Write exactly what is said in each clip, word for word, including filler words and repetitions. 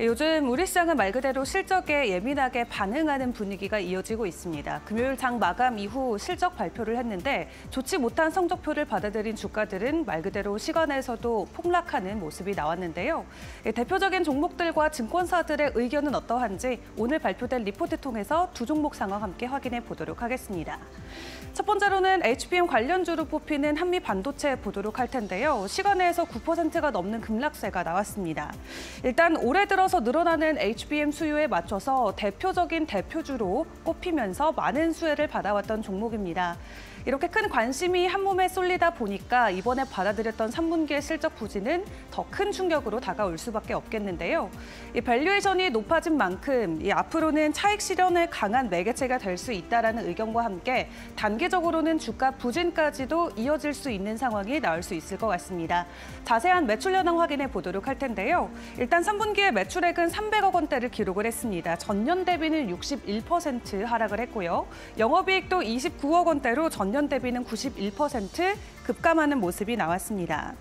요즘 우리 시장은 말 그대로 실적에 예민하게 반응하는 분위기가 이어지고 있습니다. 금요일 장 마감 이후 실적 발표를 했는데 좋지 못한 성적표를 받아들인 주가들은 말 그대로 시간에서도 폭락하는 모습이 나왔는데요. 대표적인 종목들과 증권사들의 의견은 어떠한지 오늘 발표된 리포트 통해서 두 종목 상황 함께 확인해 보도록 하겠습니다. 첫 번째로는 에이치비엠 관련주로 뽑히는 한미반도체 보도록 할 텐데요. 시간에서 구 퍼센트가 넘는 급락세가 나왔습니다. 일단 올해 들어 따라서 늘어나는 에이치비엠 수요에 맞춰서 대표적인 대표주로 꼽히면서 많은 수혜를 받아왔던 종목입니다. 이렇게 큰 관심이 한 몸에 쏠리다 보니까 이번에 받아들였던 삼 분기의 실적 부진은 더 큰 충격으로 다가올 수밖에 없겠는데요. 이 밸류에이션이 높아진 만큼 이 앞으로는 차익 실현에 강한 매개체가 될 수 있다라는 의견과 함께 단기적으로는 주가 부진까지도 이어질 수 있는 상황이 나올 수 있을 것 같습니다. 자세한 매출 현황 확인해 보도록 할 텐데요. 일단 삼 분기의 매출액은 삼백억 원대를 기록을 했습니다. 전년 대비는 육십일 퍼센트 하락을 했고요. 영업이익도 이십구억 원대로 전년 전년 대비는 구십일 퍼센트 급감하는 모습이 나왔습니다.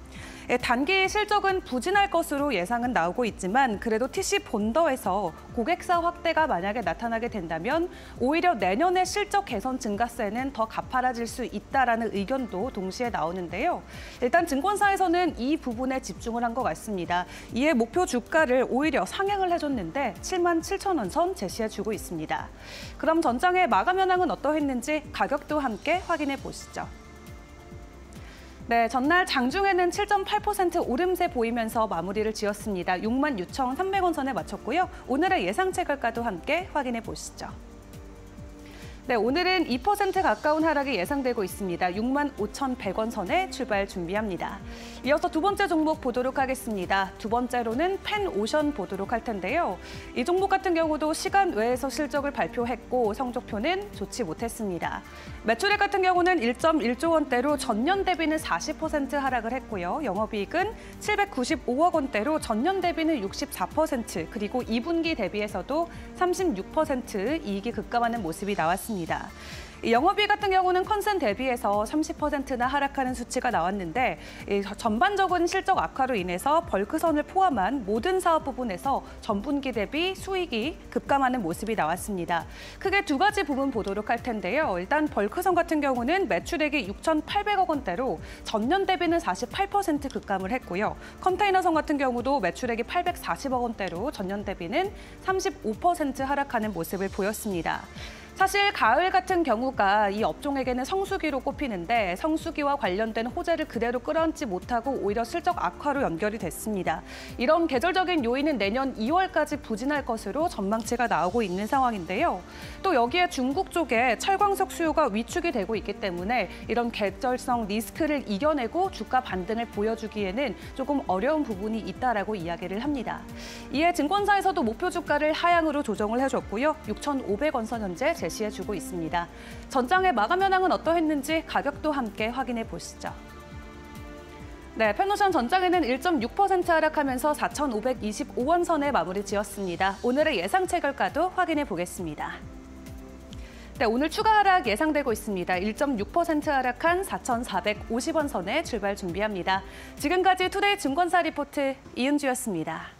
단기 실적은 부진할 것으로 예상은 나오고 있지만 그래도 티씨 본더에서 고객사 확대가 만약에 나타나게 된다면 오히려 내년의 실적 개선 증가세는 더 가파라질 수 있다라는 의견도 동시에 나오는데요. 일단 증권사에서는 이 부분에 집중을 한 것 같습니다. 이에 목표 주가를 오히려 상향을 해줬는데 칠만 칠천 원 선 제시해주고 있습니다. 그럼 전장의 마감 현황은 어떠했는지 가격도 함께 확인해 보시죠. 네, 전날 장중에는 칠 점 팔 퍼센트 오름세 보이면서 마무리를 지었습니다. 육만 육천 삼백 원 선에 마쳤고요. 오늘의 예상 체결가도 함께 확인해 보시죠. 네, 오늘은 이 퍼센트 가까운 하락이 예상되고 있습니다. 육만 오천 백 원 선에 출발 준비합니다. 이어서 두 번째 종목 보도록 하겠습니다. 두 번째로는 팬오션 보도록 할 텐데요. 이 종목 같은 경우도 시간 외에서 실적을 발표했고 성적표는 좋지 못했습니다. 매출액 같은 경우는 일 점 일 조 원대로 전년 대비는 사십 퍼센트 하락을 했고요. 영업이익은 칠백구십오억 원대로 전년 대비는 육십사 퍼센트, 그리고 이 분기 대비해서도 삼십육 퍼센트 이익이 급감하는 모습이 나왔습니다. 영업이익 같은 경우는 컨센 대비해서 삼십 퍼센트나 하락하는 수치가 나왔는데 전반적인 실적 악화로 인해서 벌크선을 포함한 모든 사업 부분에서 전분기 대비 수익이 급감하는 모습이 나왔습니다. 크게 두 가지 부분 보도록 할 텐데요. 일단 벌크선 같은 경우는 매출액이 육천 팔백억 원대로 전년 대비는 사십팔 퍼센트 급감을 했고요. 컨테이너선 같은 경우도 매출액이 팔백사십억 원대로 전년 대비는 삼십오 퍼센트 하락하는 모습을 보였습니다. 사실 가을 같은 경우가 이 업종에게는 성수기로 꼽히는데 성수기와 관련된 호재를 그대로 끌어안지 못하고 오히려 실적 악화로 연결이 됐습니다. 이런 계절적인 요인은 내년 이월까지 부진할 것으로 전망치가 나오고 있는 상황인데요. 또 여기에 중국 쪽에 철광석 수요가 위축이 되고 있기 때문에 이런 계절성 리스크를 이겨내고 주가 반등을 보여주기에는 조금 어려운 부분이 있다라고 이야기를 합니다. 이에 증권사에서도 목표 주가를 하향으로 조정을 해줬고요. 육천 오백 원 선 현재 제시했습니다. 제시해주고 있습니다. 전장의 마감 현황은 어떠했는지 가격도 함께 확인해 보시죠. 네, 팬오션 전장에는 일 점 육 퍼센트 하락하면서 사천 오백 이십오 원 선에 마무리 지었습니다. 오늘의 예상 체결가도 확인해 보겠습니다. 네, 오늘 추가 하락 예상되고 있습니다. 일 점 육 퍼센트 하락한 사천 사백 오십 원 선에 출발 준비합니다. 지금까지 투데이 증권사 리포트 이은주였습니다.